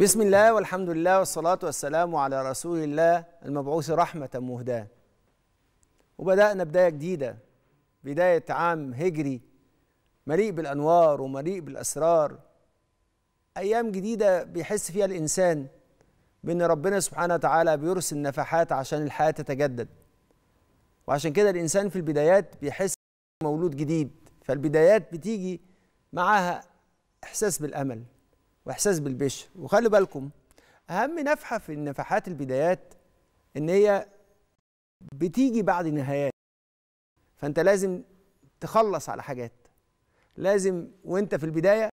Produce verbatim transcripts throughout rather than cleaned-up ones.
بسم الله والحمد لله والصلاة والسلام على رسول الله المبعوث رحمة مهداة. وبدأنا بداية جديدة، بداية عام هجري مليء بالأنوار ومليء بالأسرار، أيام جديدة بيحس فيها الإنسان بأن ربنا سبحانه وتعالى بيرسل نفحات عشان الحياة تتجدد، وعشان كده الإنسان في البدايات بيحس مولود جديد. فالبدايات بتيجي معاها إحساس بالأمل وإحساس بالبشر. وخلي بالكم أهم نفحة في نفحات البدايات إن هي بتيجي بعد نهايات، فأنت لازم تخلص على حاجات، لازم وأنت في البداية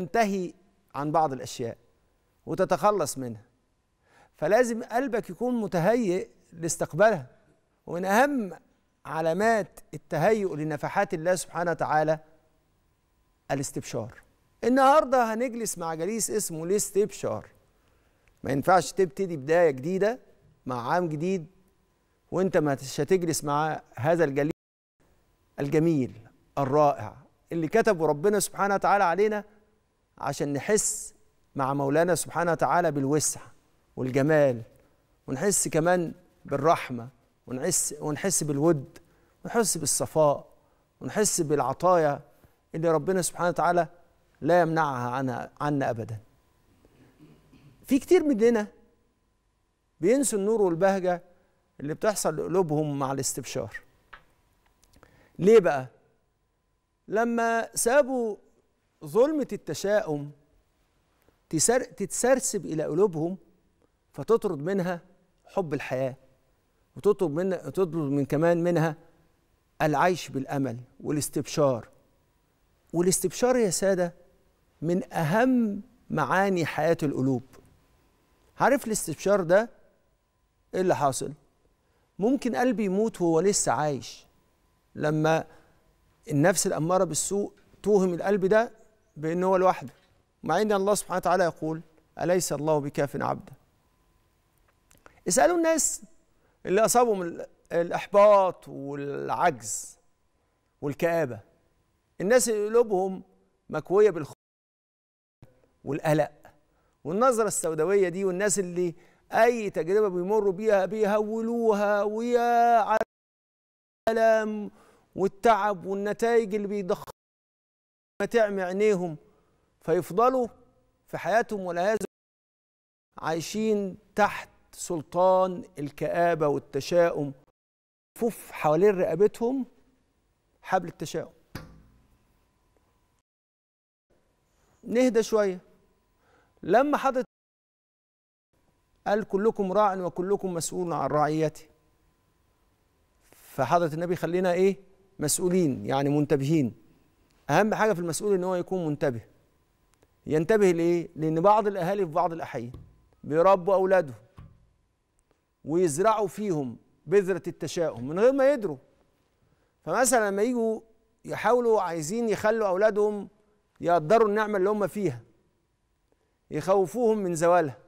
تنتهي عن بعض الأشياء وتتخلص منها، فلازم قلبك يكون متهيئ لاستقبالها. ومن أهم علامات التهيؤ لنفحات الله سبحانه وتعالى الاستبشار. النهارده هنجلس مع جليس اسمه الاستبشار. ما ينفعش تبتدي بدايه جديده مع عام جديد وانت مش هتجلس مع هذا الجليس الجميل الرائع اللي كتبه ربنا سبحانه وتعالى علينا عشان نحس مع مولانا سبحانه وتعالى بالوسع والجمال، ونحس كمان بالرحمه، ونحس ونحس بالود، ونحس بالصفاء، ونحس بالعطايا اللي ربنا سبحانه وتعالى لا يمنعها عنها عنا أبدا. في كتير مننا بينسوا النور والبهجة اللي بتحصل لقلوبهم مع الاستبشار. ليه بقى؟ لما سابوا ظلمة التشاؤم تتسرسب إلى قلوبهم فتطرد منها حب الحياة، وتطرد من تطرد من كمان منها العيش بالأمل والاستبشار. والاستبشار يا سادة من أهم معاني حياة القلوب. عارف الاستبشار ده إيه اللي حاصل؟ ممكن قلبي يموت وهو لسه عايش. لما النفس الأمارة بالسوء توهم القلب ده بأنه هو لوحده، مع أن الله سبحانه وتعالى يقول أليس الله بكاف عبده. اسألوا الناس اللي أصابهم الإحباط والعجز والكآبة، الناس اللي قلوبهم مكوية بالخوف والقلق والنظرة السوداوية دي، والناس اللي أي تجربة بيمروا بيها بيهولوها، ويا على الألم والتعب والنتائج اللي بيضخموا ما تعمي عينيهم، فيفضلوا في حياتهم والعياذ عايشين تحت سلطان الكآبة والتشاؤم، فوف حوالين رقبتهم حبل التشاؤم. نهدى شويه. لما حضرت قال كلكم راع وكلكم مسؤول عن رعيته، فحضرة النبي خلينا ايه؟ مسؤولين، يعني منتبهين. اهم حاجه في المسؤول ان هو يكون منتبه. ينتبه لايه؟ لان بعض الاهالي في بعض الاحيان بيربوا اولادهم ويزرعوا فيهم بذره التشاؤم من غير ما يدروا. فمثلا لما يجوا يحاولوا عايزين يخلوا اولادهم يقدروا النعمة اللي هم فيها، يخوفوهم من زوالها،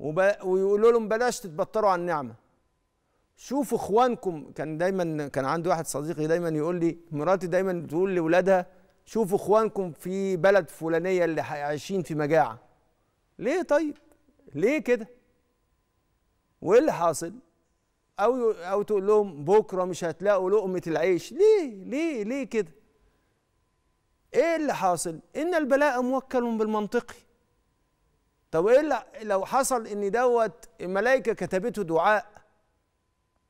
ويقولوا لهم بلاش تتبطروا على النعمة، شوفوا اخوانكم. كان دايما كان عندي واحد صديقي دايما يقول لي، مراتي دايما بتقول لاولادها شوفوا اخوانكم في بلد فلانية اللي عايشين في مجاعة. ليه طيب؟ ليه كده؟ وايه اللي حاصل؟ او او تقول لهم بكره مش هتلاقوا لقمة العيش. ليه؟ ليه ليه كده؟ ايه اللي حاصل؟ ان البلاء موكل بالمنطقي. طب ايه اللي لو حصل ان دوت الملائكه كتبته دعاء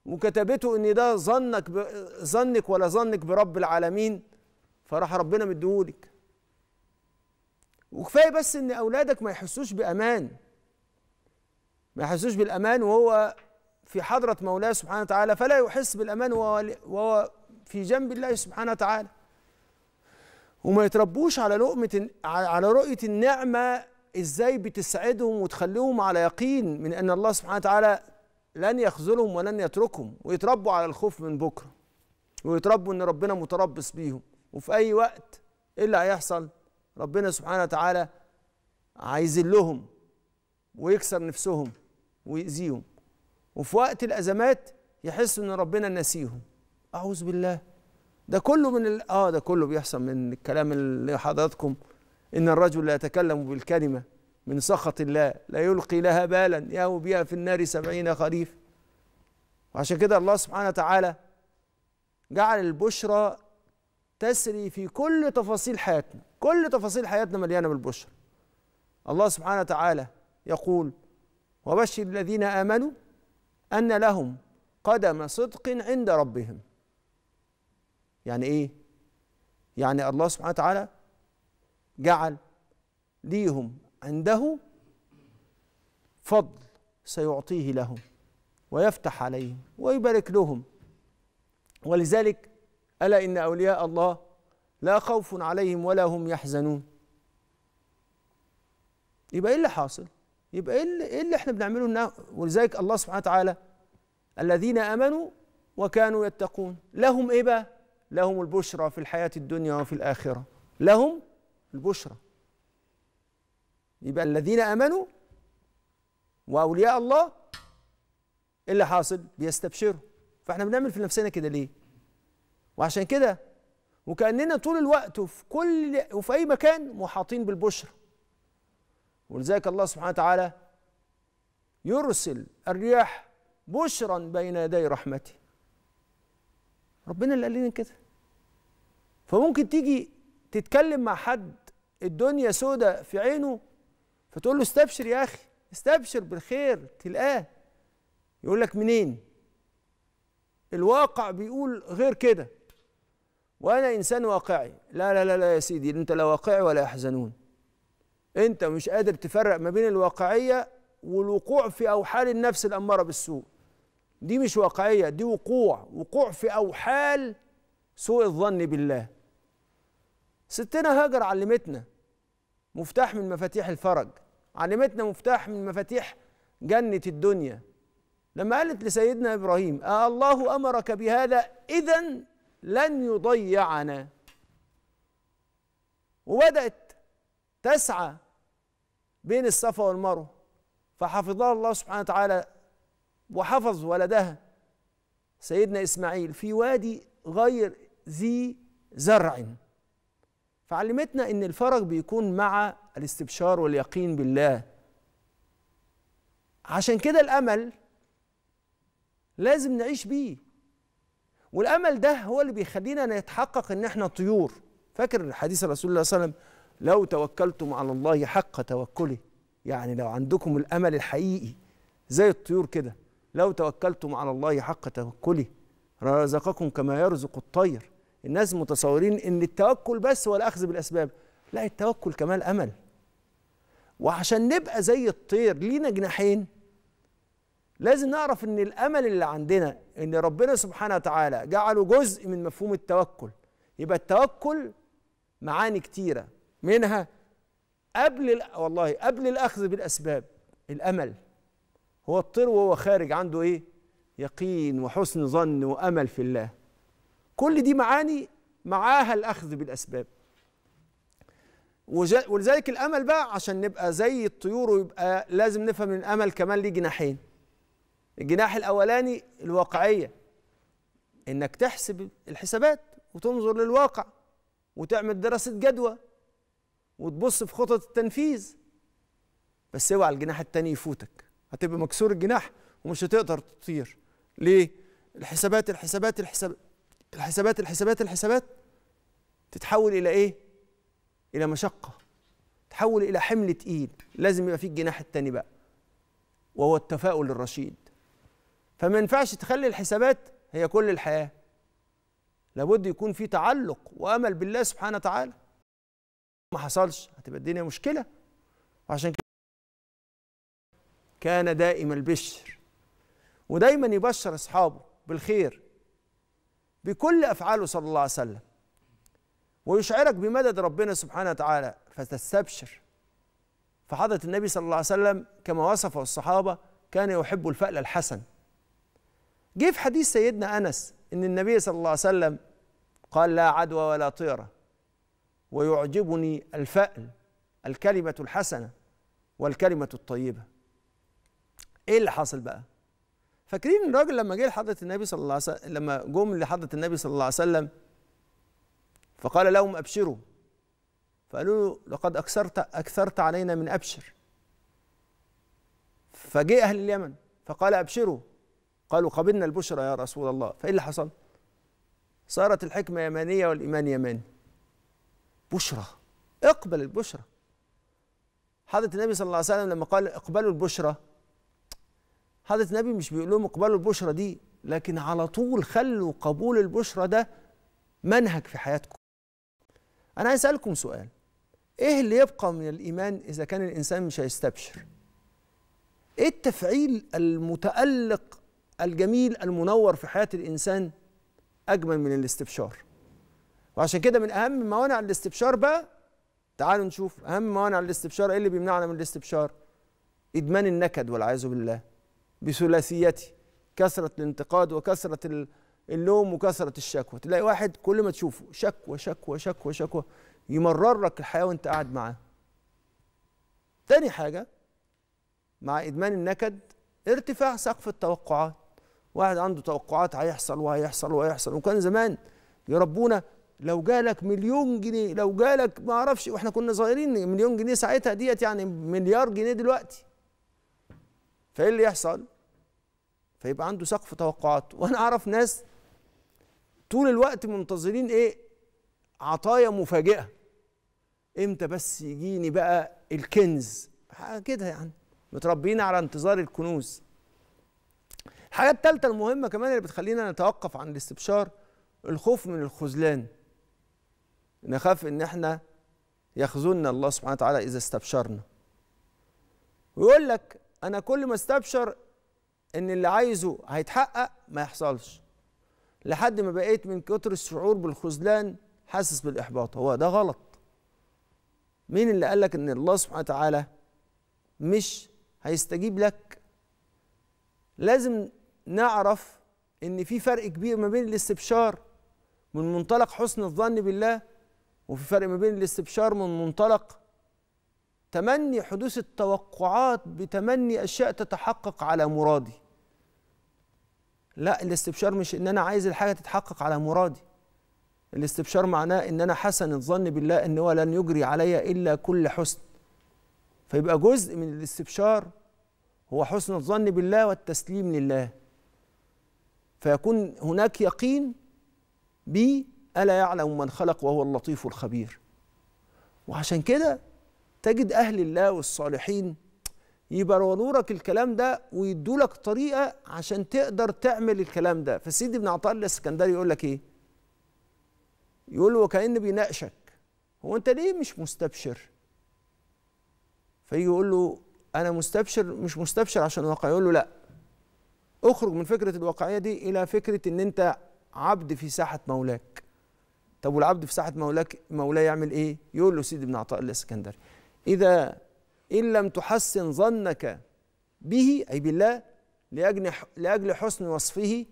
وكتبته ان ده ظنك ب... ظنك ولا ظنك برب العالمين، فراح ربنا مديهولك. وكفايه بس ان اولادك ما يحسوش بامان، ما يحسوش بالامان وهو في حضره مولاه سبحانه وتعالى، فلا يحس بالامان وهو في جنب الله سبحانه وتعالى، وما يتربوش على لقمة على رؤية النعمة ازاي بتسعدهم وتخليهم على يقين من ان الله سبحانه وتعالى لن يخذلهم ولن يتركهم، ويتربوا على الخوف من بكره، ويتربوا ان ربنا متربص بيهم، وفي اي وقت ايه اللي هيحصل؟ ربنا سبحانه وتعالى هيذلهم ويكسر نفسهم ويأذيهم، وفي وقت الازمات يحسوا ان ربنا نسيهم. اعوذ بالله. ده كله من ال... اه ده كله بيحصل من الكلام اللي حضراتكم إن الرجل لا يتكلم بالكلمة من سخط الله، لا يلقي لها بالا، يهوي بها في النار سبعين خريف. وعشان كده الله سبحانه وتعالى جعل البشرى تسري في كل تفاصيل حياتنا، كل تفاصيل حياتنا مليانة بالبشرى. الله سبحانه وتعالى يقول: وبشر الذين آمنوا أن لهم قدم صدق عند ربهم. يعني إيه؟ يعني الله سبحانه وتعالى جعل ليهم عنده فضل سيعطيه لهم ويفتح عليهم ويبارك لهم. ولذلك ألا إن أولياء الله لا خوف عليهم ولا هم يحزنون. يبقى إيه اللي حاصل؟ يبقى إيه اللي إحنا بنعمله؟ ولذلك الله سبحانه وتعالى الذين آمنوا وكانوا يتقون لهم إيه بقى؟ لهم البشرى في الحياة الدنيا وفي الآخرة، لهم البشرى. يبقى الذين آمنوا وأولياء الله إيه اللي حاصل؟ بيستبشروا. فإحنا بنعمل في نفسنا كده ليه؟ وعشان كده وكأننا طول الوقت وفي كل وفي أي مكان محاطين بالبشرى. ولذلك الله سبحانه وتعالى يرسل الرياح بشرا بين يدي رحمته. ربنا اللي قال لنا كده. فممكن تيجي تتكلم مع حد الدنيا سودة في عينه، فتقول له استبشر يا أخي، استبشر بالخير تلقاه. يقول لك منين؟ الواقع بيقول غير كده، وأنا إنسان واقعي. لا لا لا لا يا سيدي، أنت لا واقعي ولا يحزنون. أنت مش قادر تفرق ما بين الواقعية والوقوع في أوحال النفس الأمارة بالسوء. دي مش واقعية، دي وقوع، وقوع في أوحال سوء الظن بالله. ستنا هاجر علمتنا مفتاح من مفاتيح الفرج، علمتنا مفتاح من مفاتيح جنة الدنيا، لما قالت لسيدنا إبراهيم: آه الله أمرك بهذا، إذن لن يضيعنا. وبدأت تسعى بين الصفا والمروة، فحفظها الله سبحانه وتعالى وحفظ ولدها سيدنا إسماعيل في وادي غير ذي زرع. فعلمتنا إن الفرج بيكون مع الاستبشار واليقين بالله. عشان كده الأمل لازم نعيش بيه، والأمل ده هو اللي بيخلينا نتحقق إن إحنا طيور. فاكر حديث رسول الله صلى الله عليه وسلم: لو توكلتم على الله حق توكله. يعني لو عندكم الأمل الحقيقي زي الطيور كده، لو توكلتم على الله حق توكله رزقكم كما يرزق الطير. الناس متصورين إن التوكل بس ولا أخذ بالأسباب، لا، التوكل كمان أمل. وعشان نبقى زي الطير لينا جناحين، لازم نعرف إن الأمل اللي عندنا إن ربنا سبحانه وتعالى جعله جزء من مفهوم التوكل. يبقى التوكل معاني كتيرة، منها قبل والله قبل الأخذ بالأسباب الأمل. هو الطير وهو خارج عنده إيه؟ يقين وحسن ظن وأمل في الله. كل دي معاني معاها الأخذ بالأسباب. ولذلك الأمل بقى عشان نبقى زي الطيور، ويبقى لازم نفهم إن الأمل كمان ليه جناحين. الجناح الأولاني الواقعية، إنك تحسب الحسابات وتنظر للواقع وتعمل دراسة جدوى وتبص في خطط التنفيذ. بس اوعى الجناح التاني يفوتك، هتبقى مكسور الجناح ومش هتقدر تطير. ليه؟ الحسابات الحسابات الحسابات الحسابات الحسابات الحسابات تتحول إلى إيه؟ إلى مشقة، تتحول إلى حمل تقيل. لازم يبقى فيه الجناح التاني بقى، وهو التفاؤل الرشيد. فما ينفعش تخلي الحسابات هي كل الحياة، لابد يكون في تعلق وأمل بالله سبحانه وتعالى. ما حصلش هتبقى الدنيا مشكلة. وعشان كده كان دائما البشر، ودايما يبشر أصحابه بالخير بكل أفعاله صلى الله عليه وسلم، ويشعرك بمدد ربنا سبحانه وتعالى فتستبشر. فحضرة النبي صلى الله عليه وسلم كما وصفه الصحابة كان يحب الفأل الحسن. جه في حديث سيدنا أنس إن النبي صلى الله عليه وسلم قال: لا عدوى ولا طيرة، ويعجبني الفأل، الكلمة الحسنة والكلمة الطيبة. إيه اللي حاصل بقى؟ فاكرين الراجل لما جه لحضرة النبي صلى الله عليه وسلم، لما جم لحضرة النبي صلى الله عليه وسلم فقال لهم: أبشروا فقالوا له لقد أكثرت, أكثرت علينا من أبشر. فجاء أهل اليمن فقال أبشروا، قالوا قبلنا البشرى يا رسول الله. فإيه اللي حصل؟ صارت الحكمة يمانية والإيمان يماني. بشرى، اقبل البشرى. حضرة النبي صلى الله عليه وسلم لما قال اقبلوا البشرى، حضرة النبي مش بيقول لهم اقبلوا البشرى دي، لكن على طول خلوا قبول البشرى ده منهج في حياتكم. أنا عايز أسألكم سؤال، إيه اللي يبقى من الإيمان إذا كان الإنسان مش هيستبشر؟ إيه التفعيل المتألق الجميل المنور في حياة الإنسان أجمل من الاستبشار؟ وعشان كده من أهم موانع الاستبشار بقى، تعالوا نشوف أهم موانع الاستبشار. إيه اللي بيمنعنا من الاستبشار؟ إدمان النكد والعياذ بالله، بثلاثيته، كثرة الانتقاد وكثرة اللوم وكثرة الشكوى. تلاقي واحد كل ما تشوفه شكوى شكوى شكوى شكوى، يمرر لك الحياة وأنت قاعد معاه. تاني حاجة مع إدمان النكد ارتفاع سقف التوقعات. واحد عنده توقعات هيحصل وهيحصل وهيحصل، وكان زمان يربونا لو جالك مليون جنيه، لو جالك ما اعرفش، واحنا كنا صغيرين مليون جنيه ساعتها ديت يعني مليار جنيه دلوقتي. فايه اللي يحصل؟ فيبقى عنده سقف توقعات. وانا اعرف ناس طول الوقت منتظرين ايه؟ عطايا مفاجئه. امتى بس يجيني بقى الكنز؟ كده يعني متربيين على انتظار الكنوز. الحاجة الثالثة المهمة كمان اللي بتخلينا نتوقف عن الاستبشار الخوف من الخذلان. نخاف ان احنا يخذلنا الله سبحانه وتعالى اذا استبشرنا. ويقول لك انا كل ما استبشر ان اللي عايزه هيتحقق ما يحصلش، لحد ما بقيت من كتر الشعور بالخذلان حاسس بالاحباط. هو ده غلط. مين اللي قال لك ان الله سبحانه وتعالى مش هيستجيب لك؟ لازم نعرف ان في فرق كبير ما بين الاستبشار من منطلق حسن الظن بالله، وفي فرق ما بين الاستبشار من منطلق تمني حدوث التوقعات بتمني اشياء تتحقق على مرادي. لا، الاستبشار مش ان انا عايز الحاجه تتحقق على مرادي. الاستبشار معناه ان انا حسن الظن بالله ان هو لن يجري علي الا كل حسن. فيبقى جزء من الاستبشار هو حسن الظن بالله والتسليم لله، فيكون هناك يقين بي ألا يعلم من خلق وهو اللطيف الخبير. وعشان كده تجد أهل الله والصالحين يبرروا لك الكلام ده ويدوا لك طريقة عشان تقدر تعمل الكلام ده. فالسيد ابن عطاء الله الاسكندري يقول لك إيه؟ يقول له وكأن بيناقشك، هو أنت ليه مش مستبشر؟ فيجي يقول له أنا مستبشر، مش مستبشر عشان واقع. يقول له لأ، اخرج من فكرة الواقعية دي إلى فكرة إن أنت عبد في ساحة مولاك. طب والعبد في ساحة مولاك مولاي يعمل إيه؟ يقول له سيدي ابن عطاء الله الاسكندري: إذا إن لم تحسن ظنك به، أي بالله، لأجل لأجل حسن وصفه،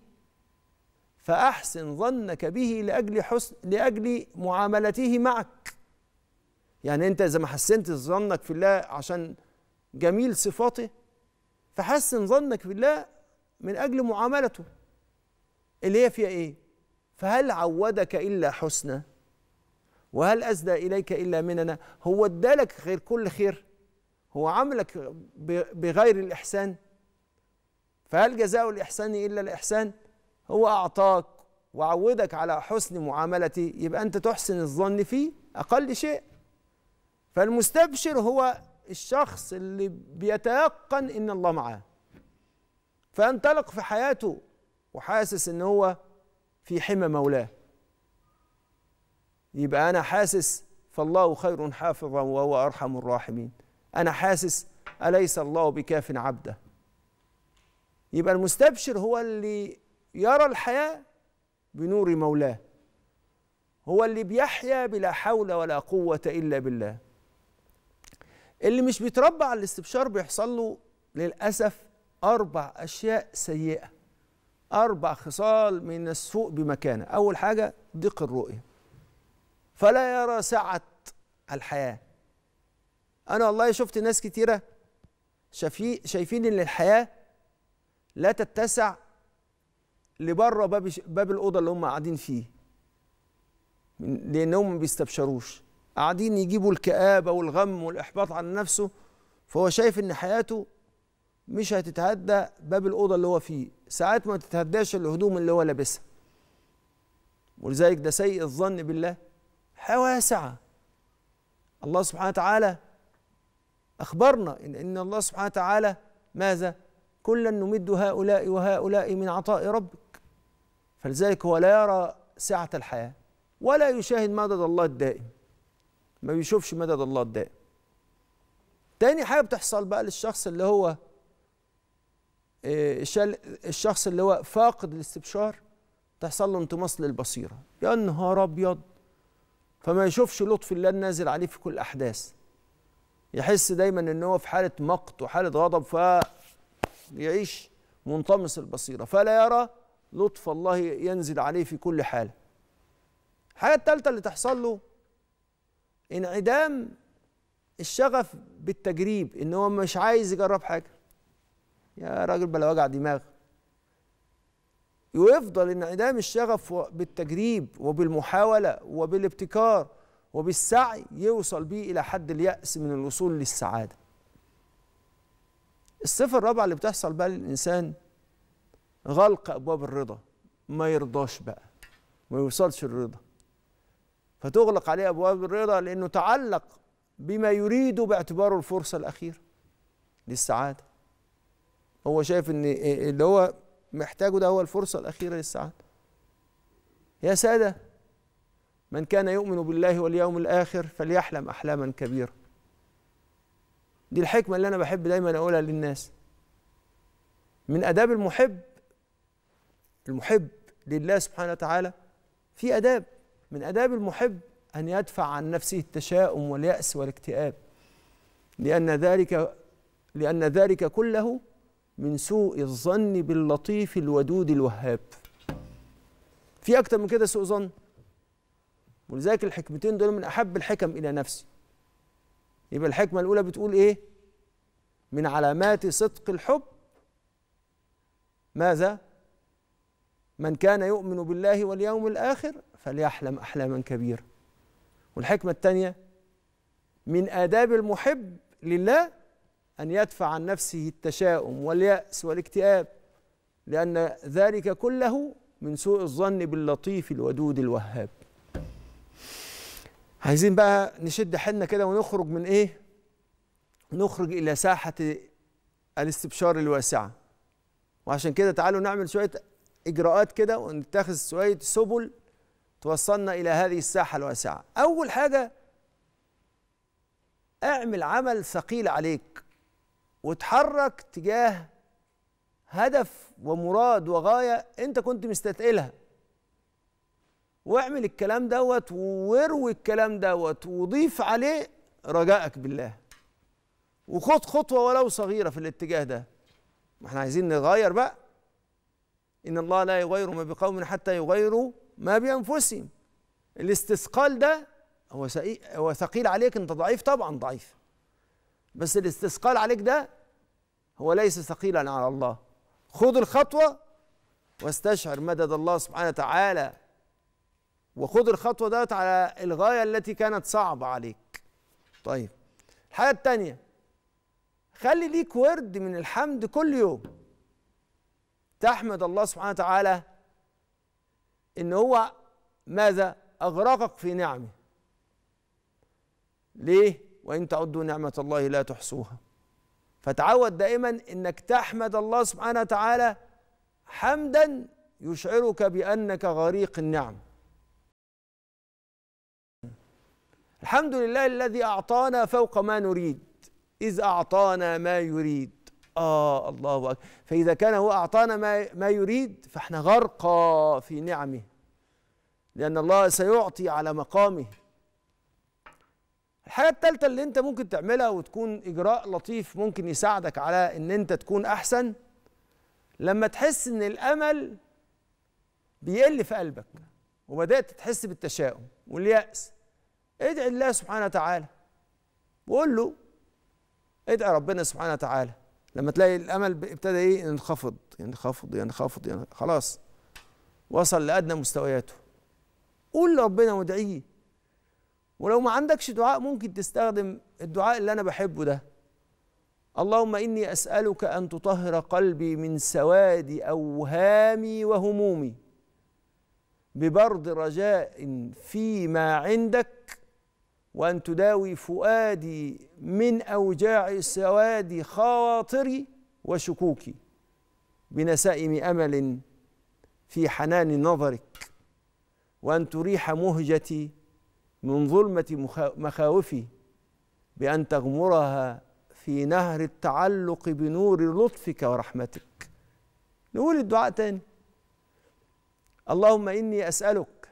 فأحسن ظنك به لأجل حسن لأجل معاملته معك. يعني أنت إذا ما حسنت ظنك في الله عشان جميل صفاته، فحسن ظنك في الله من أجل معاملته اللي هي فيها إيه؟ فهل عودك إلا حسنى؟ وهل أزدى إليك إلا مننا؟ هو ادالك غير كل خير؟ هو عملك بغير الإحسان؟ فهل جزاء الإحسان إلا الإحسان؟ هو أعطاك وعودك على حسن معاملته، يبقى أنت تحسن الظن فيه أقل شيء. فالمستبشر هو الشخص اللي بيتيقن إن الله معاه، فينطلق في حياته وحاسس ان هو في حمى مولاه. يبقى انا حاسس فالله خير حافظا وهو ارحم الراحمين. انا حاسس اليس الله بكاف عبده. يبقى المستبشر هو اللي يرى الحياه بنور مولاه، هو اللي بيحيا بلا حول ولا قوه الا بالله. اللي مش بيتربى على الاستبشار بيحصل له للاسف أربع أشياء سيئة، أربع خصال من السوء بمكانه. أول حاجة ضيق الرؤية، فلا يرى سعة الحياة. أنا والله شفت ناس كتيرة شايفين إن الحياة لا تتسع لبره باب باب الأوضة اللي هم قاعدين فيه، لأنهم ما بيستبشروش. قاعدين يجيبوا الكآبة والغم والإحباط عن نفسه، فهو شايف إن حياته مش هتتهدى باب الأوضة اللي هو فيه، ساعات ما تتهداش الهدوم اللي هو لابسها. ولذلك ده سيء الظن بالله حواسعة. الله سبحانه وتعالى أخبرنا إن, إن الله سبحانه وتعالى ماذا؟ كلا نمد هؤلاء وهؤلاء من عطاء ربك. فلذلك هو لا يرى سعة الحياة ولا يشاهد مدد الله الدائم، ما بيشوفش مدد الله الدائم. تاني حاجة بتحصل بقى للشخص اللي هو الشخص اللي هو فاقد الاستبشار، تحصل له انطماس للبصيرة. يا نهار أبيض، فما يشوفش لطف الله النازل عليه في كل الأحداث، يحس دايما إن هو في حالة مقت وحالة غضب، فيعيش منطمس البصيرة، فلا يرى لطف الله ينزل عليه في كل حالة. الحاجة الثالثة اللي تحصل له انعدام الشغف بالتجريب، إن هو مش عايز يجرب حاجة. يا راجل بلا وجع دماغ. ويفضل انعدام الشغف بالتجريب وبالمحاولة وبالابتكار وبالسعي يوصل بيه إلى حد اليأس من الوصول للسعادة. الصفة الرابعة اللي بتحصل بقى للإنسان غلق أبواب الرضا، ما يرضاش بقى، ما يوصلش الرضا، فتغلق عليه أبواب الرضا لأنه تعلق بما يريده باعتباره الفرصة الأخيرة للسعادة. هو شايف إن اللي هو محتاجه ده هو الفرصة الأخيرة للسعادة. يا سادة، من كان يؤمن بالله واليوم الآخر فليحلم أحلاما كبيرة. دي الحكمة اللي أنا بحب دايما أقولها للناس. من آداب المحب المحب لله سبحانه وتعالى، في آداب. من آداب المحب أن يدفع عن نفسه التشاؤم واليأس والاكتئاب، لأن ذلك لأن ذلك كله من سوء الظن باللطيف الودود الوهاب. في أكتر من كده سوء ظن، ولذلك الحكمتين دول من أحب الحكم إلى نفسي. يبقى الحكمة الأولى بتقول إيه؟ من علامات صدق الحب ماذا؟ من كان يؤمن بالله واليوم الآخر فليحلم أحلاما كبيرة. والحكمة الثانية، من آداب المحب لله أن يدفع عن نفسه التشاؤم واليأس والاكتئاب، لأن ذلك كله من سوء الظن باللطيف الودود الوهاب. عايزين بقى نشد حيلنا كده ونخرج من إيه؟ نخرج إلى ساحة الاستبشار الواسعة. وعشان كده تعالوا نعمل شوية إجراءات كده ونتخذ شوية سبل توصلنا إلى هذه الساحة الواسعة. أول حاجة، اعمل عمل ثقيل عليك وتحرك تجاه هدف ومراد وغاية أنت كنت مستثقلها. واعمل الكلام دوت واروي الكلام دوت وضيف عليه رجائك بالله، وخد خطوة ولو صغيرة في الاتجاه ده. ما احنا عايزين نغير بقى. إن الله لا يغير ما بقوم حتى يغيروا ما بأنفسهم. الاستثقال ده هو, هو ثقيل عليك، أنت ضعيف طبعا، ضعيف، بس الاستثقال عليك ده هو ليس ثقيلا على الله. خذ الخطوة واستشعر مدد الله سبحانه وتعالى، وخذ الخطوة ديت على الغاية التي كانت صعبة عليك. طيب، الحاجة التانية، خلي ليك ورد من الحمد كل يوم تحمد الله سبحانه وتعالى إن هو ماذا؟ أغرقك في نعمه. ليه؟ وإن تعدوا نعمة الله لا تحصوها. فتعود دائما إنك تحمد الله سبحانه وتعالى حمدا يشعرك بأنك غريق النعم. الحمد لله الذي أعطانا فوق ما نريد، إذ أعطانا ما يريد. آه، الله أكبر. فإذا كان هو أعطانا ما, ما يريد، فإحنا غرقى في نعمه، لأن الله سيعطي على مقامه. الحاجة الثالثة اللي أنت ممكن تعملها وتكون إجراء لطيف ممكن يساعدك على إن أنت تكون أحسن، لما تحس إن الأمل بيقل في قلبك وبدأت تحس بالتشاؤم واليأس، ادعي الله سبحانه وتعالى وقول له، ادعي ربنا سبحانه وتعالى. لما تلاقي الأمل ابتدى إيه؟ ينخفض ينخفض ينخفض, ينخفض. خلاص وصل لأدنى مستوياته، قول لربنا وادعيه ولو ما عندكش دعاء ممكن تستخدم الدعاء اللي أنا بحبه ده. اللهم إني أسألك أن تطهر قلبي من سواد أوهامي وهمومي ببرد رجاء فيما عندك، وأن تداوي فؤادي من أوجاع سواد خواطري وشكوكي بنسائم أمل في حنان نظرك، وأن تريح مهجتي من ظلمة مخاوفي بأن تغمرها في نهر التعلق بنور لطفك ورحمتك. نقول الدعاء تاني. اللهم إني أسألك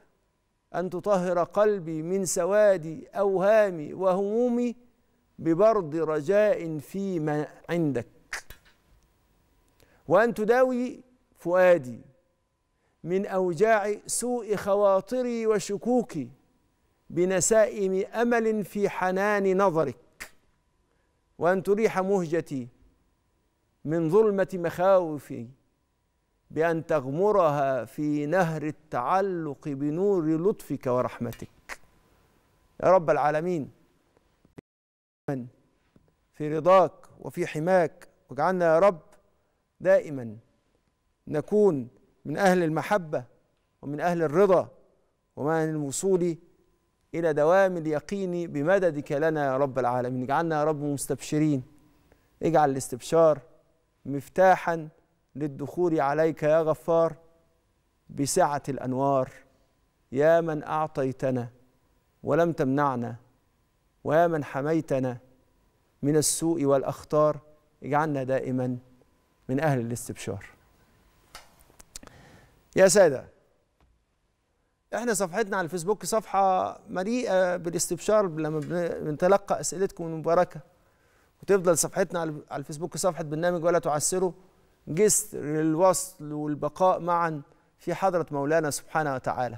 أن تطهر قلبي من سواد أوهامي وهمومي ببرد رجاء فيما عندك، وأن تداوي فؤادي من أوجاع سوء خواطري وشكوكي بنسائم أمل في حنان نظرك، وأن تريح مهجتي من ظلمة مخاوفي بأن تغمرها في نهر التعلق بنور لطفك ورحمتك. يا رب العالمين، في رضاك وفي حماك، واجعلنا يا رب دائما نكون من أهل المحبة ومن أهل الرضا ومن الوصول إلى دوام اليقين بمددك لنا يا رب العالمين. اجعلنا يا رب مستبشرين، اجعل الاستبشار مفتاحا للدخول عليك يا غفار بسعة الأنوار، يا من أعطيتنا ولم تمنعنا، ويا من حميتنا من السوء والأخطار، اجعلنا دائما من أهل الاستبشار. يا سادة، احنا صفحتنا على الفيسبوك صفحة مليئة بالاستبشار لما بنتلقى أسئلتكم المباركة، وتفضل صفحتنا على الفيسبوك صفحة برنامج ولا تعسروا جسر للوصل والبقاء معا في حضرة مولانا سبحانه وتعالى،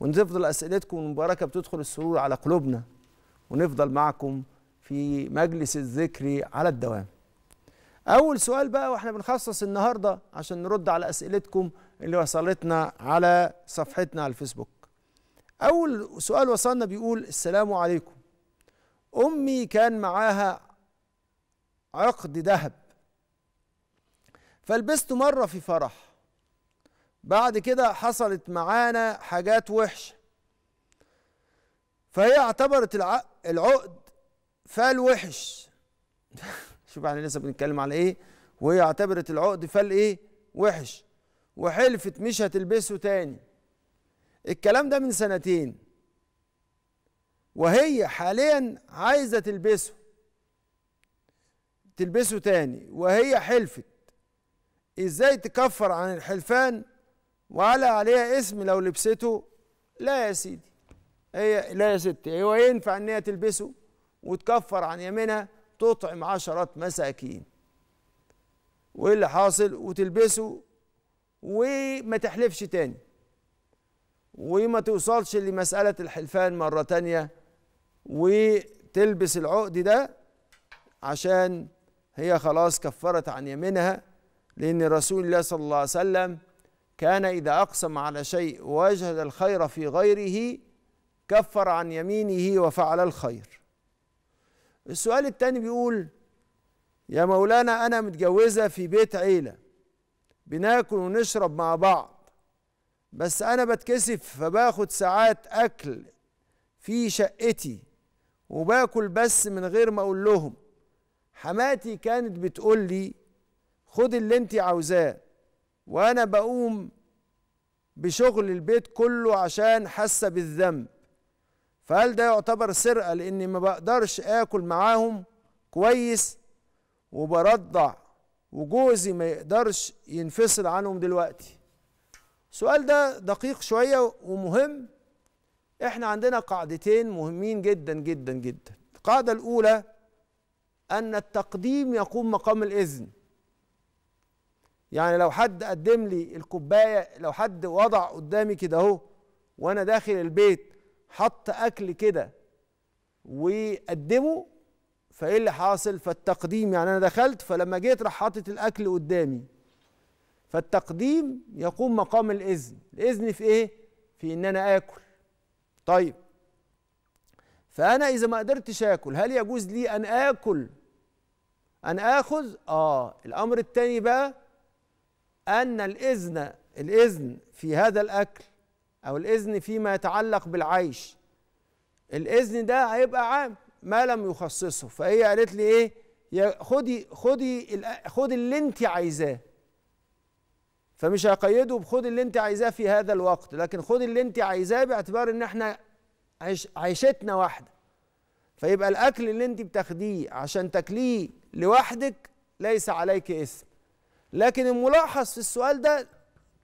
ونفضل أسئلتكم المباركة بتدخل السرور على قلوبنا، ونفضل معكم في مجلس الذكر على الدوام. أول سؤال بقى، واحنا بنخصص النهاردة عشان نرد على أسئلتكم اللي وصلتنا على صفحتنا على الفيسبوك. أول سؤال وصلنا بيقول: السلام عليكم، أمي كان معاها عقد ذهب فلبسته مرة في فرح، بعد كده حصلت معانا حاجات وحشة فهي اعتبرت العقد فال وحش. شوف احنا لسه بنتكلم على ايه، وهي اعتبرت العقد فال ايه وحش، وحلفت مش هتلبسه تاني. الكلام ده من سنتين، وهي حاليا عايزة تلبسه تلبسه تاني وهي حلفت. ازاي تكفر عن الحلفان وعلى عليها اسم لو لبسته؟ لا يا سيدي، هي لا يا ستي، هو ينفع ان هي تلبسه وتكفر عن يمينها تطعم عشرة مساكين، وايه اللي حاصل؟ وتلبسه وما تحلفش تاني، وما توصلش لمسألة الحلفان مرة تانية، وتلبس العقد ده عشان هي خلاص كفرت عن يمينها. لأن رسول الله صلى الله عليه وسلم كان إذا أقسم على شيء وجهد الخير في غيره كفر عن يمينه وفعل الخير. السؤال التاني بيقول: يا مولانا، أنا متجوزة في بيت عيلة، بناكل ونشرب مع بعض، بس أنا بتكسف فباخد ساعات أكل في شقتي وباكل بس من غير ما أقول لهم. حماتي كانت بتقول لي: خد اللي انت عاوزاه، وأنا بقوم بشغل البيت كله عشان حاسة بالذنب، فهل ده يعتبر سرقة لأني ما بقدرش آكل معاهم كويس وبرضع، وجوزي ما يقدرش ينفصل عنهم دلوقتي؟ السؤال ده دقيق شوية ومهم. احنا عندنا قاعدتين مهمين جدا جدا جدا. القاعدة الأولى أن التقديم يقوم مقام الإذن، يعني لو حد قدم لي الكوباية، لو حد وضع قدامي كده اهو وأنا داخل البيت حط أكل كده وقدمه، فإيه اللي حاصل؟ فالتقديم، يعني أنا دخلت فلما جيت راح حاطط الأكل قدامي، فالتقديم يقوم مقام الإذن. الإذن في إيه؟ في إن أنا آكل. طيب، فأنا إذا ما قدرتش آكل هل يجوز لي أن آكل أن آخذ؟ آه. الأمر الثاني بقى أن الإذن الإذن في هذا الأكل أو الإذن فيما يتعلق بالعيش، الإذن ده هيبقى عام ما لم يخصصه. فهي قالت لي إيه؟ خدي خدي خدي اللي أنت عايزاه، فمش هقيده بخد اللي أنت عايزاه في هذا الوقت، لكن خدي اللي أنت عايزاه باعتبار إن إحنا عيشتنا واحدة. فيبقى الأكل اللي أنت بتاخديه عشان تاكليه لوحدك ليس عليك إثم. لكن الملاحظ في السؤال ده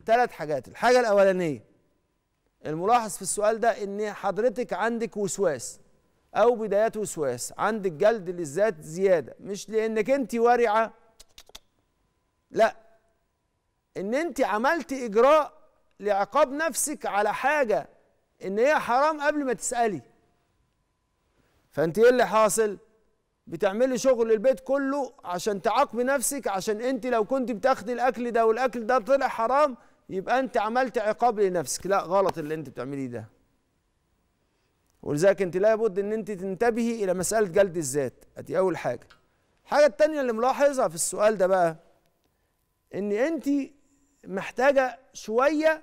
ثلاث حاجات. الحاجة الأولانية، الملاحظ في السؤال ده إن حضرتك عندك وسواس أو بدايات وسواس، عندك جلد للذات زيادة، مش لأنك أنت ورعة، لا، إن أنت عملت إجراء لعقاب نفسك على حاجة إن هي حرام قبل ما تسألي. فأنت إيه اللي حاصل؟ بتعملي شغل البيت كله عشان تعاقبي نفسك، عشان انت لو كنت بتاخدي الاكل ده والاكل ده طلع حرام يبقى انت عملت عقاب لنفسك. لا، غلط اللي انت بتعمليه ده. ولذلك انت لا بد ان انت تنتبهي الى مساله جلد الذات، ادي اول حاجه. الحاجه الثانيه اللي ملاحظها في السؤال ده بقى ان انت محتاجه شويه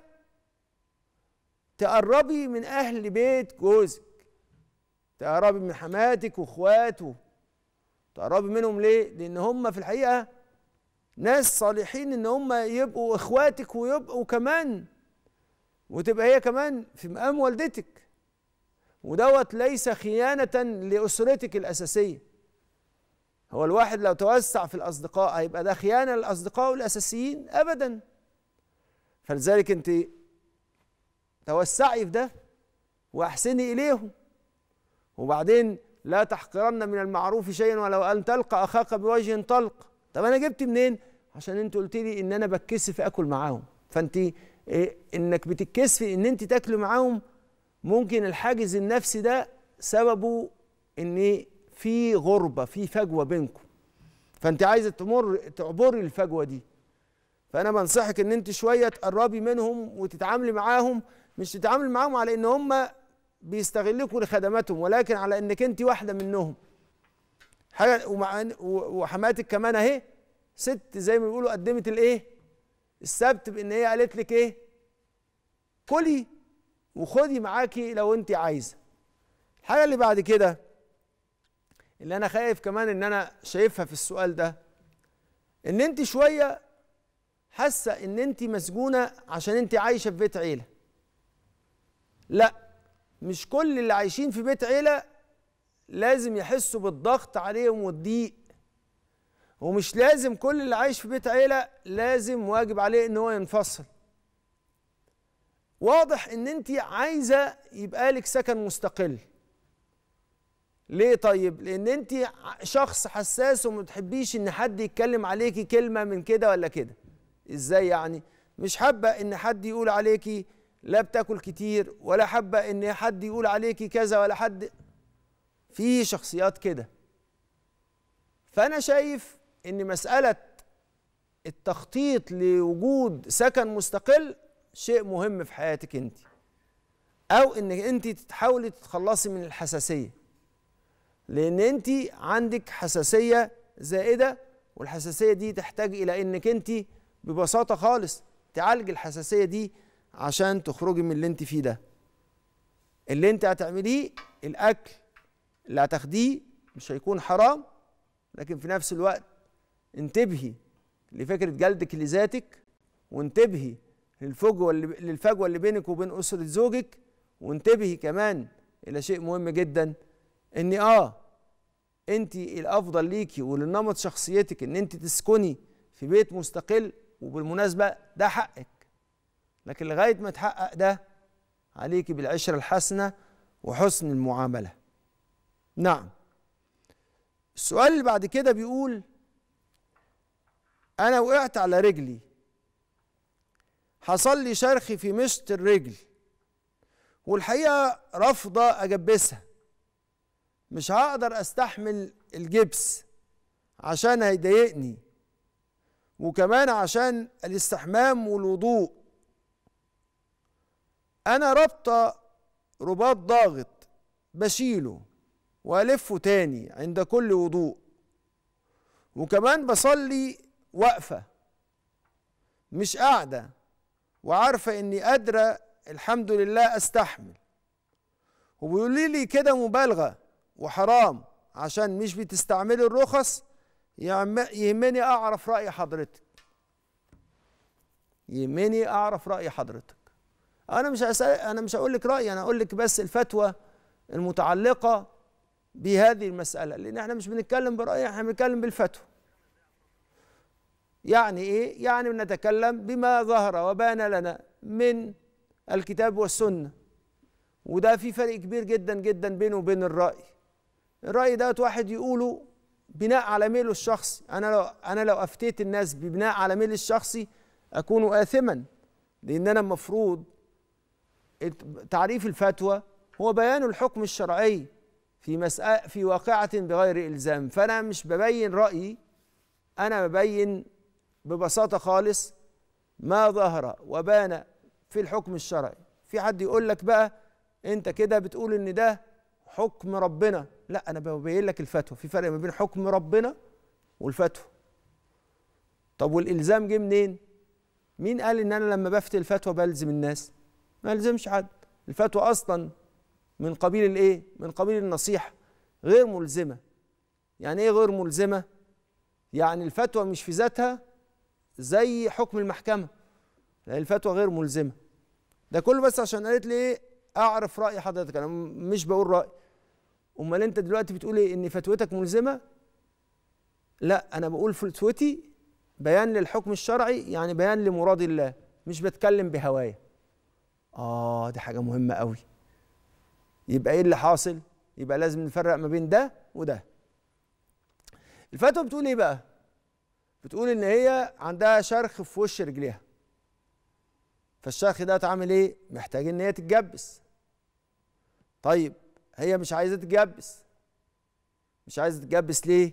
تقربي من اهل بيت جوزك، تقربي من حماتك واخواته، تقربي منهم. ليه؟ لأن هم في الحقيقة ناس صالحين إن هم يبقوا إخواتك ويبقوا كمان وتبقى هي كمان في مقام والدتك، ودوت ليس خيانة لأسرتك الأساسية. هو الواحد لو توسع في الأصدقاء هيبقى ده خيانة للأصدقاء الأساسيين؟ أبدا. فلذلك أنت توسعي في ده وأحسني إليهم. وبعدين لا تحقرن من المعروف شيئا ولو ان تلقى اخاك بوجه طلق. طب انا جبت منين؟ عشان انت قلت لي ان انا بتكسف اكل معاهم. فانت إيه انك بتتكسفي ان انت تاكلي معاهم؟ ممكن الحاجز النفسي ده سببه ان في غربه، في فجوه بينكم، فانت عايزه تمر تعبري الفجوه دي. فانا بنصحك ان انت شويه تقربي منهم وتتعاملي معاهم، مش تتعاملي معاهم على ان هم بيستغلكوا لخدماتهم، ولكن على انك انت واحده منهم. حاجه ومع وحماتك كمان اهي ست زي ما بيقولوا قدمت الايه؟ السبت، بان هي قالت لك ايه؟ كلي وخدي معاكي لو انت عايزه. الحاجه اللي بعد كده اللي انا خايف كمان ان انا شايفها في السؤال ده ان انت شويه حاسه ان انت مسجونه عشان انت عايشه في بيت عيله. لا، مش كل اللي عايشين في بيت عيلة لازم يحسوا بالضغط عليهم والضيق، ومش لازم كل اللي عايش في بيت عيلة لازم واجب عليه ان هو ينفصل. واضح ان انت عايزة يبقى لك سكن مستقل. ليه طيب؟ لان انت شخص حساس وما بتحبيش ان حد يتكلم عليكي كلمة من كده ولا كده. ازاي يعني؟ مش حابة ان حد يقول عليكي لا بتاكل كتير، ولا حابه ان حد يقول عليكي كذا، ولا حد في شخصيات كده. فانا شايف ان مساله التخطيط لوجود سكن مستقل شيء مهم في حياتك انت، او ان انت تحاولي تتخلصي من الحساسيه، لان انت عندك حساسيه زائده، والحساسيه دي تحتاج الى انك انت ببساطه خالص تعالج الحساسيه دي عشان تخرجي من اللي انت فيه ده. اللي انت هتعمليه، الاكل اللي هتاخديه مش هيكون حرام، لكن في نفس الوقت انتبهي لفكره جلدك لذاتك، وانتبهي للفجوه اللي للفجوه اللي بينك وبين اسره زوجك، وانتبهي كمان الى شيء مهم جدا ان اه انت الافضل ليكي ولنمط شخصيتك ان انت تسكني في بيت مستقل، وبالمناسبه ده حقك. لكن لغاية ما تحقق ده عليكي بالعشرة الحسنة وحسن المعاملة. نعم. السؤال اللي بعد كده بيقول أنا وقعت على رجلي، حصل لي شرخ في مشط الرجل، والحقيقة رافضة أجبسها، مش هقدر أستحمل الجبس عشان هيضايقني، وكمان عشان الاستحمام والوضوء. أنا رابطة رباط ضاغط بشيله وألفه تاني عند كل وضوء، وكمان بصلي وقفة مش قاعدة، وعارفة إني قادرة الحمد لله أستحمل. وبيقولي لي كده مبالغة وحرام، عشان مش بتستعملي الرخص. يهمني أعرف رأي حضرتك، يهمني أعرف رأي حضرتك. أنا مش هسأل، أنا مش هقول لك رأيي، أنا هقول لك بس الفتوى المتعلقة بهذه المسألة، لأن احنا مش بنتكلم برأي، احنا بنتكلم بالفتوى. يعني إيه؟ يعني بنتكلم بما ظهر وبان لنا من الكتاب والسنة، وده في فرق كبير جدا جدا بينه وبين الرأي. الرأي دوت واحد يقوله بناء على ميله الشخصي. أنا لو أنا لو أفتيت الناس ببناء على ميلي الشخصي أكون آثما، لأن أنا المفروض تعريف الفتوى هو بيان الحكم الشرعي في مسألة في واقعة بغير إلزام. فأنا مش ببين رأيي، أنا ببين ببساطة خالص ما ظهر وبان في الحكم الشرعي. في حد يقول لك بقى أنت كده بتقول إن ده حكم ربنا، لا، أنا ببين لك الفتوى. في فرق ما بين حكم ربنا والفتوى. طب والإلزام جه منين؟ مين قال إن أنا لما بفتي الفتوى بلزم الناس؟ ما ألزمش حد. الفتوى أصلا من قبيل الإيه؟ من قبيل النصيحة، غير ملزمة. يعني إيه غير ملزمة؟ يعني الفتوى مش في ذاتها زي حكم المحكمة، لأن الفتوى غير ملزمة. ده كله بس عشان قالت لي إيه؟ أعرف رأي حضرتك، أنا مش بقول رأي. أمال أنت دلوقتي بتقول إيه؟ إن فتوتك ملزمة؟ لا، أنا بقول فتوتي بيان للحكم الشرعي، يعني بيان لمراد الله، مش بتكلم بهوايا. آه، دي حاجة مهمة قوي. يبقى إيه اللي حاصل؟ يبقى لازم نفرق ما بين ده وده. الفتوى بتقول إيه بقى؟ بتقول إن هي عندها شرخ في وش رجليها. فالشرخ ده اتعمل إيه؟ محتاج إن هي تتجبس. طيب هي مش عايزة تتجبس. مش عايزة تتجبس ليه؟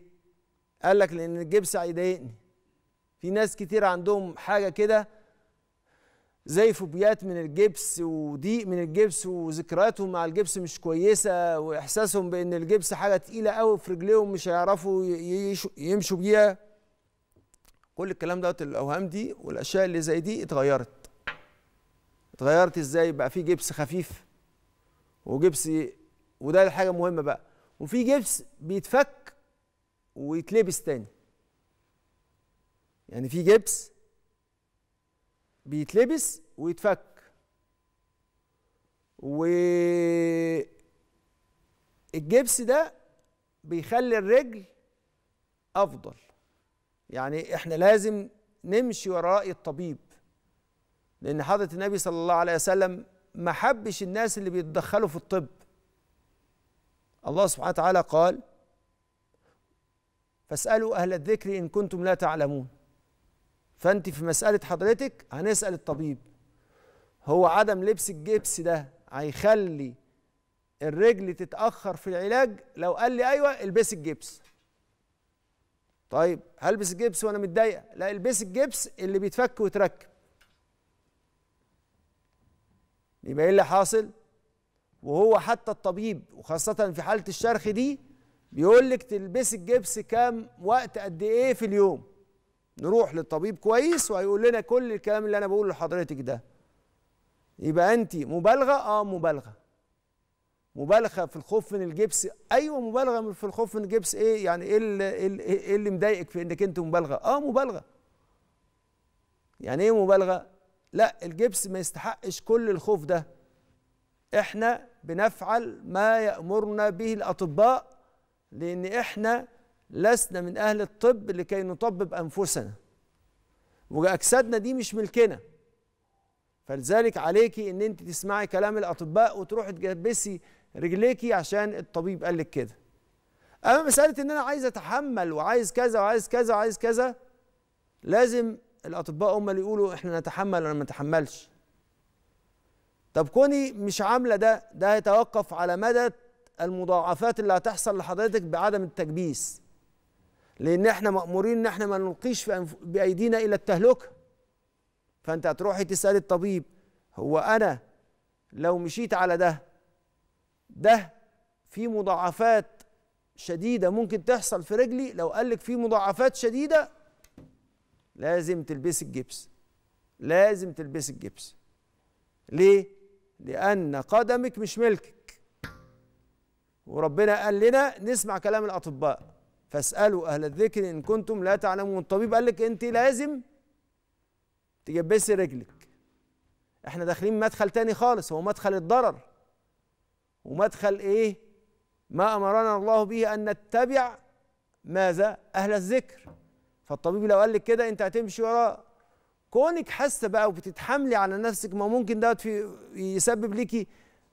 قال لك لأن الجبس هيضايقني. في ناس كتير عندهم حاجة كده زي فوبيات من الجبس وضيق من الجبس، وذكرياتهم مع الجبس مش كويسة، وإحساسهم بإن الجبس حاجة تقيلة قوي في رجليهم مش هيعرفوا يمشوا بيها. كل الكلام دوت، الأوهام دي والأشياء اللي زي دي اتغيرت. اتغيرت إزاي؟ بقى في جبس خفيف وجبس، وده الحاجة مهمة بقى، وفي جبس بيتفك ويتلبس تاني. يعني في جبس بيتلبس ويتفك، والجبس ده بيخلي الرجل أفضل. يعني إحنا لازم نمشي وراء الطبيب، لأن حضرة النبي صلى الله عليه وسلم ما حبش الناس اللي بيتدخلوا في الطب. الله سبحانه وتعالى قال: فاسألوا أهل الذكر إن كنتم لا تعلمون. فأنت في مسألة حضرتك هنسأل الطبيب. هو عدم لبس الجبس ده هيخلي الرجل تتأخر في العلاج؟ لو قال لي أيوه البسي الجبس. طيب هلبس الجبس وأنا متضايقة؟ لا، البسي الجبس اللي بيتفك ويتركب. يبقى إيه اللي حاصل؟ وهو حتى الطبيب وخاصة في حالة الشرخ دي بيقول لك تلبسي الجبس كام وقت، قد إيه في اليوم. نروح للطبيب كويس وهيقول لنا كل الكلام اللي أنا بقوله لحضرتك ده. يبقى أنت مبالغة؟ آه مبالغة. مبالغة في الخوف من الجبس؟ أيوه مبالغة في الخوف من الجبس. إيه يعني إيه اللي, إيه اللي مضايقك في إنك أنت مبالغة؟ آه مبالغة. يعني إيه مبالغة؟ لا، الجبس ما يستحقش كل الخوف ده. إحنا بنفعل ما يأمرنا به الأطباء، لأن إحنا لسنا من أهل الطب لكي نطبب أنفسنا، وأجسادنا دي مش ملكنا. فلذلك عليكي إن أنت تسمعي كلام الأطباء وتروحي تجبسي رجليكي عشان الطبيب قال لك كده. أما مسألة إن أنا عايز أتحمل وعايز كذا وعايز كذا وعايز كذا، لازم الأطباء هم اللي يقولوا إحنا نتحمل ولا ما نتحملش. طب كوني مش عاملة ده، ده هيتوقف على مدى المضاعفات اللي هتحصل لحضرتك بعدم التجبيس، لأن احنا مأمورين إن احنا ما نلقيش بأيدينا إلى التهلكة. فأنت هتروحي تسأل الطبيب: هو أنا لو مشيت على ده، ده في مضاعفات شديدة ممكن تحصل في رجلي، لو قالك في مضاعفات شديدة لازم تلبس الجبس، لازم تلبس الجبس. ليه؟ لأن قدمك مش ملكك، وربنا قال لنا نسمع كلام الأطباء، فاسألوا أهل الذكر إن كنتم لا تعلمون. الطبيب قالك أنت لازم تجبسي رجلك. احنا داخلين مدخل تاني خالص، هو مدخل الضرر ومدخل ايه؟ ما أمرنا الله به أن نتبع ماذا؟ أهل الذكر. فالطبيب لو قال لك كده أنت هتمشي وراه. كونك حاسة بقى وبتتحملي على نفسك، ما ممكن دوت في يسبب ليكي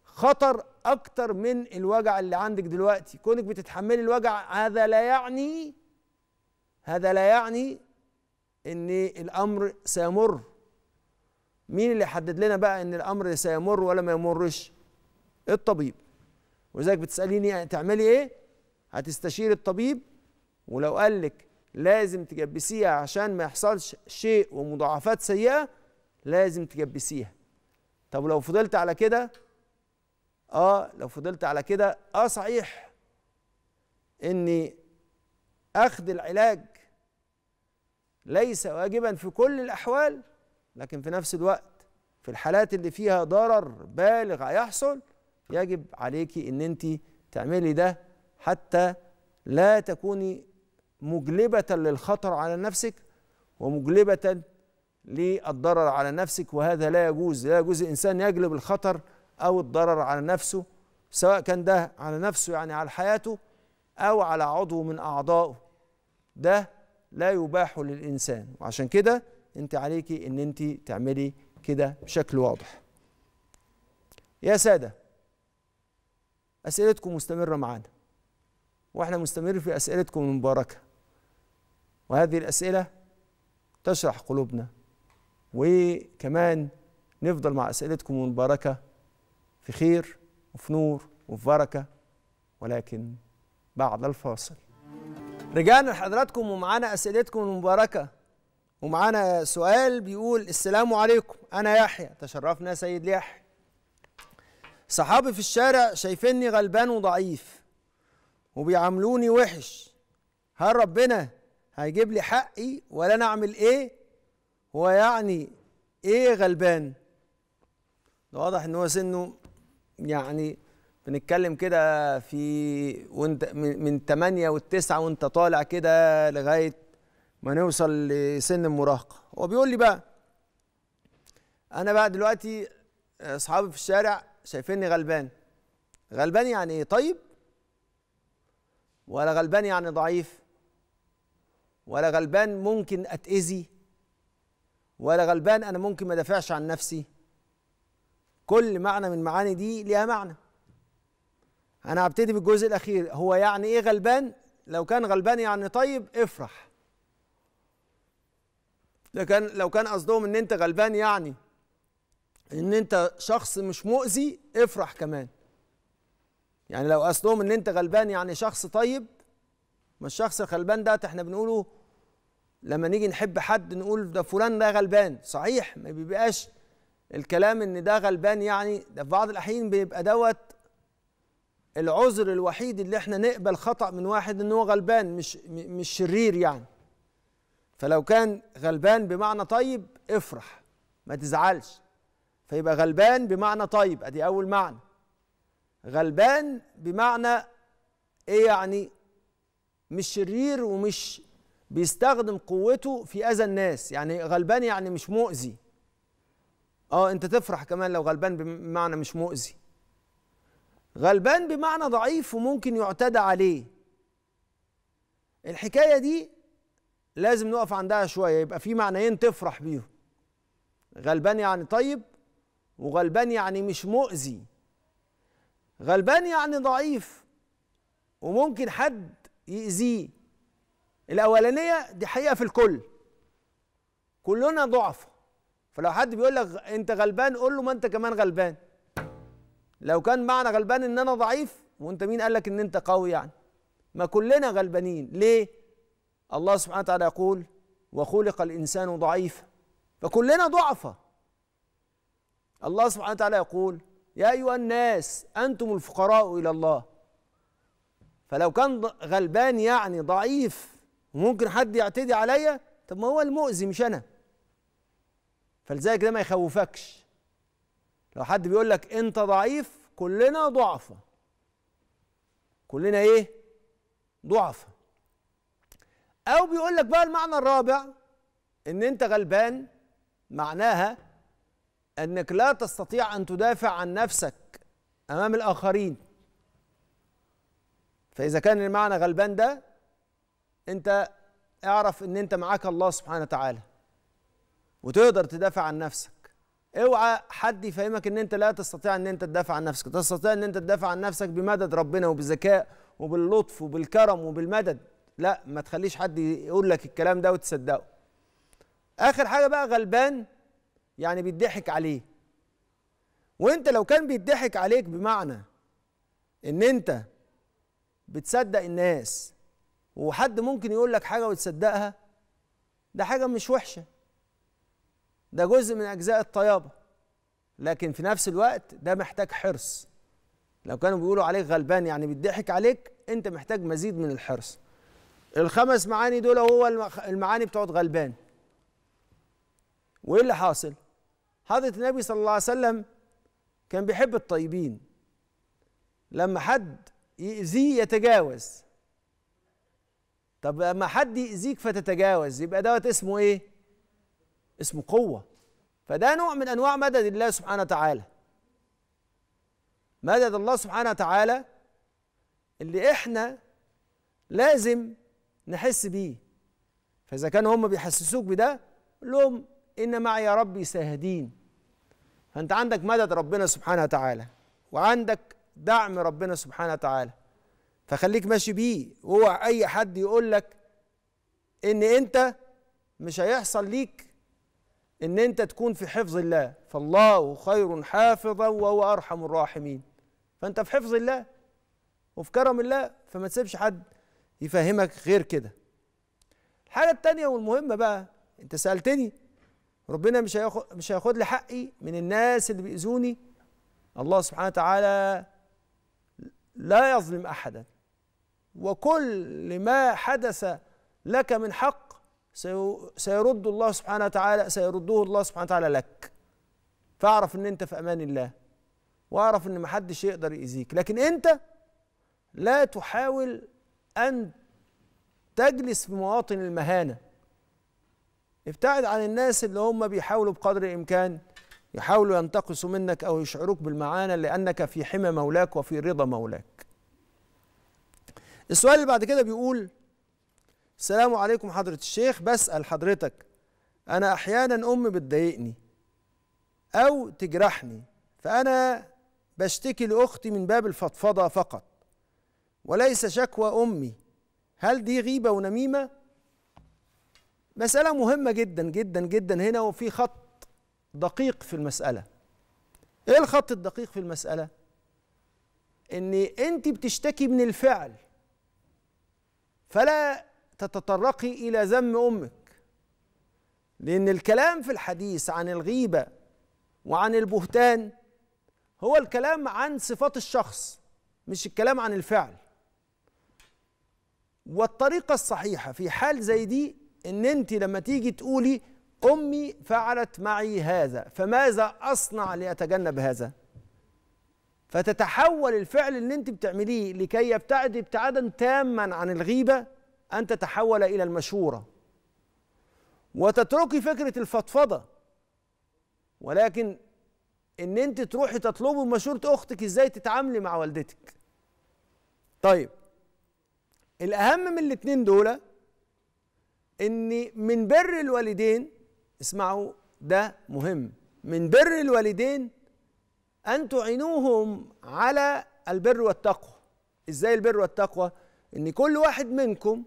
خطر أكتر من الوجع اللي عندك دلوقتي. كونك بتتحملي الوجع هذا لا يعني هذا لا يعني إن الأمر سيمر. مين اللي حدد لنا بقى إن الأمر سيمر ولا ما يمرش؟ الطبيب. ولذلك بتسأليني تعملي ايه؟ هتستشير الطبيب، ولو قالك لازم تجبسيها عشان ما يحصلش شيء ومضاعفات سيئة لازم تجبسيها. طب لو فضلت على كده، اه لو فضلت على كده اه صحيح ان اخذ العلاج ليس واجبا في كل الاحوال، لكن في نفس الوقت في الحالات اللي فيها ضرر بالغ هيحصل يجب عليكي ان انت تعملي ده حتى لا تكوني مجلبة للخطر على نفسك ومجلبة للضرر على نفسك، وهذا لا يجوز. لا يجوز الانسان يجلب الخطر او الضرر على نفسه، سواء كان ده على نفسه يعني على حياته او على عضو من اعضائه، ده لا يباح للانسان. وعشان كده انت عليكي ان انت تعملي كده بشكل واضح. يا سادة، أسئلتكم مستمرة معانا، وإحنا مستمرين في أسئلتكم المباركة، وهذه الأسئلة تشرح قلوبنا، وكمان نفضل مع أسئلتكم المباركة في خير وفي نور وفي بركة، ولكن بعد الفاصل. رجعنا لحضراتكم ومعانا أسئلتكم المباركة، ومعانا سؤال بيقول: السلام عليكم، أنا يحيى، تشرفنا سيد يحيى. صحابي في الشارع شايفيني غلبان وضعيف وبيعاملوني وحش، هل ربنا هيجيب لي حقي ولا انا اعمل ايه؟ هو يعني ايه غلبان؟ ده واضح ان هو سنه يعني بنتكلم كده في وانت من ثمانية والتسعة وانت طالع كده لغايه ما نوصل لسن المراهقه. هو بيقول لي بقى انا بقى دلوقتي اصحابي في الشارع شايفيني غلبان. غلبان يعني ايه طيب؟ ولا غلبان يعني ضعيف؟ ولا غلبان ممكن اتأذي؟ ولا غلبان انا ممكن ما دافعش عن نفسي؟ كل معنى من معاني دي ليها معنى. انا هبتدي بالجزء الاخير، هو يعني ايه غلبان؟ لو كان غلبان يعني طيب افرح. لكن لو كان قصدهم ان انت غلبان يعني ان انت شخص مش مؤذي افرح كمان. يعني لو قصدهم ان انت غلبان يعني شخص طيب، ما الشخص الغلبان ده احنا بنقوله لما نيجي نحب حد نقول ده فلان ده غلبان، صحيح ما بيبقاش الكلام ان ده غلبان يعني، ده في بعض الاحيان بيبقى دوت العذر الوحيد اللي احنا نقبل خطأ من واحد ان هو غلبان، مش مش شرير يعني. فلو كان غلبان بمعنى طيب افرح ما تزعلش، فيبقى غلبان بمعنى طيب، ادي اول معنى. غلبان بمعنى ايه يعني؟ مش شرير ومش بيستخدم قوته في اذى الناس، يعني غلبان يعني مش مؤذي. اه انت تفرح كمان لو غلبان بمعنى مش مؤذي. غلبان بمعنى ضعيف وممكن يعتدى عليه. الحكايه دي لازم نقف عندها شويه، يبقى في معنيين تفرح بيهم. غلبان يعني طيب، وغلبان يعني مش مؤذي. غلبان يعني ضعيف وممكن حد يأذيه. الأولانية دي حقيقة في الكل، كلنا ضعف، فلو حد بيقول لك أنت غلبان قول له ما أنت كمان غلبان. لو كان معنى غلبان إن أنا ضعيف، وأنت مين قال لك إن أنت قوي يعني؟ ما كلنا غلبانين. ليه؟ الله سبحانه وتعالى يقول: وخلق الإنسان ضعيفا، فكلنا ضعفا. الله سبحانه وتعالى يقول: يا أيها الناس أنتم الفقراء إلى الله. فلو كان غلبان يعني ضعيف وممكن حد يعتدي عليا، طب ما هو المؤذي مش انا. فلذلك ده ما يخوفكش. لو حد بيقول لك انت ضعيف، كلنا ضعفة، كلنا ايه؟ ضعفة. او بيقول لك بقى المعنى الرابع، ان انت غلبان معناها انك لا تستطيع ان تدافع عن نفسك امام الاخرين. فاذا كان المعنى غلبان ده، انت اعرف ان انت معاك الله سبحانه وتعالى وتقدر تدافع عن نفسك. اوعى حد يفهمك ان انت لا تستطيع ان انت تدافع عن نفسك. تستطيع ان انت تدافع عن نفسك بمدد ربنا وبالذكاء وباللطف وبالكرم وبالمدد. لا، ما تخليش حد يقول لك الكلام ده وتصدقه. اخر حاجه بقى، غلبان يعني بيضحك عليه. وانت لو كان بيضحك عليك بمعنى ان انت بتصدق الناس، وحد ممكن يقول لك حاجه وتصدقها، ده حاجه مش وحشه، ده جزء من اجزاء الطيابه. لكن في نفس الوقت ده محتاج حرص. لو كانوا بيقولوا عليك غلبان يعني بيضحك عليك، انت محتاج مزيد من الحرص. الخمس معاني دول هو المعاني بتوع غلبان. وايه اللي حاصل؟ حضرة النبي صلى الله عليه وسلم كان بيحب الطيبين. لما حد يأذيه يتجاوز. طب لما حد يأذيك فتتجاوز، يبقى دوت اسمه ايه؟ اسمه قوة. فده نوع من انواع مدد الله سبحانه وتعالى. مدد الله سبحانه وتعالى اللي احنا لازم نحس بيه. فاذا كانوا هم بيحسسوك بده، قول لهم ان معي يا ربي ساهدين. فأنت عندك مدد ربنا سبحانه وتعالى، وعندك دعم ربنا سبحانه وتعالى، فخليك ماشي بيه. واوعى أي حد يقول لك إن أنت مش هيحصل ليك، إن أنت تكون في حفظ الله، فالله خير حافظا وهو أرحم الراحمين. فأنت في حفظ الله وفي كرم الله، فما تسيبش حد يفهمك غير كده. الحاجة التانية والمهمة بقى، أنت سألتني ربنا مش هياخد مش هياخد لي حقي من الناس اللي بيؤذوني. الله سبحانه وتعالى لا يظلم احدا، وكل ما حدث لك من حق سيرد الله سبحانه وتعالى سيرده الله سبحانه وتعالى لك. فاعرف ان انت في امان الله، واعرف ان محدش يقدر يأذيك. لكن انت لا تحاول ان تجلس في مواطن المهانة. ابتعد عن الناس اللي هم بيحاولوا بقدر الإمكان يحاولوا ينتقصوا منك أو يشعروك بالمعانة، لأنك في حمى مولاك وفي رضا مولاك. السؤال اللي بعد كده بيقول: السلام عليكم حضرة الشيخ، بسأل حضرتك أنا أحيانا أمي بتضايقني أو تجرحني، فأنا بشتكي لأختي من باب الفضفضة فقط وليس شكوى أمي، هل دي غيبة ونميمة؟ مسألة مهمة جدا جدا جدا هنا، وفي خط دقيق في المسألة. ايه الخط الدقيق في المسألة؟ ان انت بتشتكي من الفعل، فلا تتطرقي الى ذم امك، لان الكلام في الحديث عن الغيبة وعن البهتان هو الكلام عن صفات الشخص، مش الكلام عن الفعل. والطريقة الصحيحة في حال زي دي ان انت لما تيجي تقولي امي فعلت معي هذا، فماذا اصنع لاتجنب هذا؟ فتتحول الفعل اللي انت بتعمليه لكي يبتعد ابتعادا تاما عن الغيبه ان تتحول الى المشوره، وتتركي فكره الفضفضه، ولكن ان انت تروحي تطلبي مشوره اختك ازاي تتعاملي مع والدتك. طيب، الاهم من الاثنين دول ان من بر الوالدين، اسمعوا ده مهم، من بر الوالدين ان تعينوهم على البر والتقوى. ازاي البر والتقوى؟ ان كل واحد منكم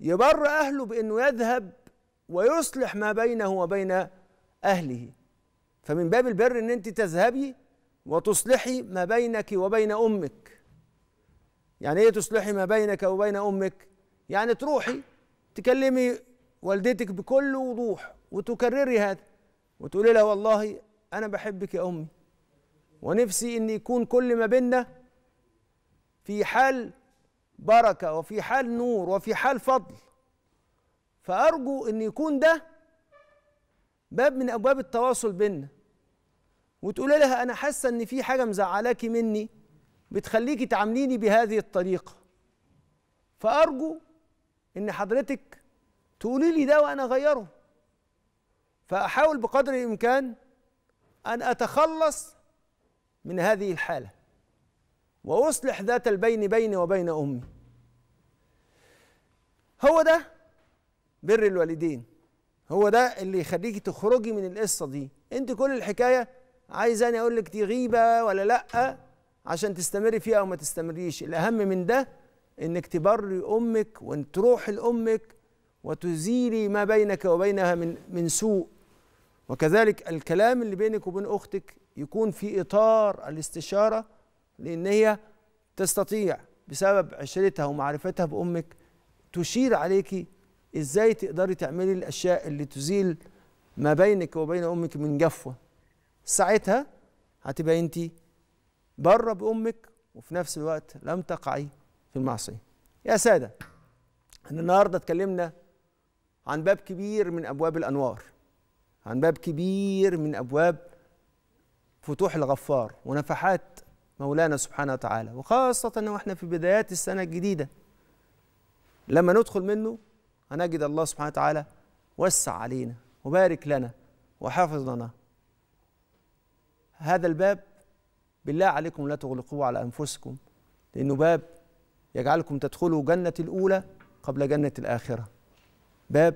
يبر اهله بانه يذهب ويصلح ما بينه وبين اهله. فمن باب البر ان انت تذهبي وتصلحي ما بينك وبين امك. يعني ايه تصلحي ما بينك وبين امك؟ يعني تروحي تكلمي والدتك بكل وضوح وتكرري هذا وتقولي لها والله أنا بحبك يا أمي، ونفسي إن يكون كل ما بينا في حال بركة وفي حال نور وفي حال فضل. فأرجو أن يكون ده باب من أبواب التواصل بينا، وتقول لها أنا حاسة أن في حاجة مزعلاكي مني بتخليكي تعامليني بهذه الطريقة، فأرجو أن حضرتك تقولي لي ده وأنا أغيره، فأحاول بقدر الإمكان أن أتخلص من هذه الحالة وأصلح ذات البين بيني وبين أمي. هو ده بر الوالدين، هو ده اللي يخليكي تخرجي من القصة دي. أنت كل الحكاية عايزاني أقول لك دي غيبة ولا لأ عشان تستمري فيها أو ما تستمريش، الأهم من ده إنك تبري أمك وإن تروحي لأمك وتزيلي ما بينك وبينها من من سوء. وكذلك الكلام اللي بينك وبين أختك يكون في إطار الاستشارة، لأن هي تستطيع بسبب عشرتها ومعرفتها بأمك تشير عليكي إزاي تقدري تعملي الأشياء اللي تزيل ما بينك وبين أمك من جفوة. ساعتها هتبقى أنت بره بأمك وفي نفس الوقت لم تقعي في المعصية. يا سادة، احنا النهارده اتكلمنا عن باب كبير من أبواب الأنوار، عن باب كبير من أبواب فتوح الغفار ونفحات مولانا سبحانه وتعالى، وخاصة واحنا في بدايات السنة الجديدة. لما ندخل منه هنجد الله سبحانه وتعالى وسع علينا وبارك لنا وحافظ لنا. هذا الباب بالله عليكم لا تغلقوه على أنفسكم، لأنه باب يجعلكم تدخلوا جنة الأولى قبل جنة الآخرة. باب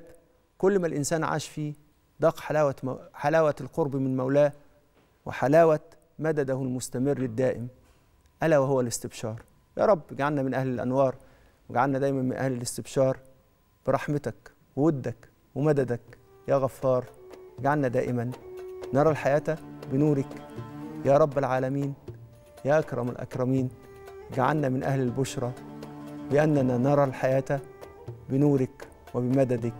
كل ما الإنسان عاش فيه ضاق حلاوة مو... حلاوة القرب من مولاه وحلاوة مدده المستمر الدائم، ألا وهو الاستبشار. يا رب اجعلنا من أهل الأنوار، واجعلنا دايما من أهل الاستبشار برحمتك وودك ومددك يا غفار. اجعلنا دائما نرى الحياة بنورك يا رب العالمين يا أكرم الأكرمين. اجعلنا من أهل البشرى بأننا نرى الحياة بنورك وبمددك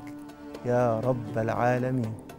يا رب العالمين.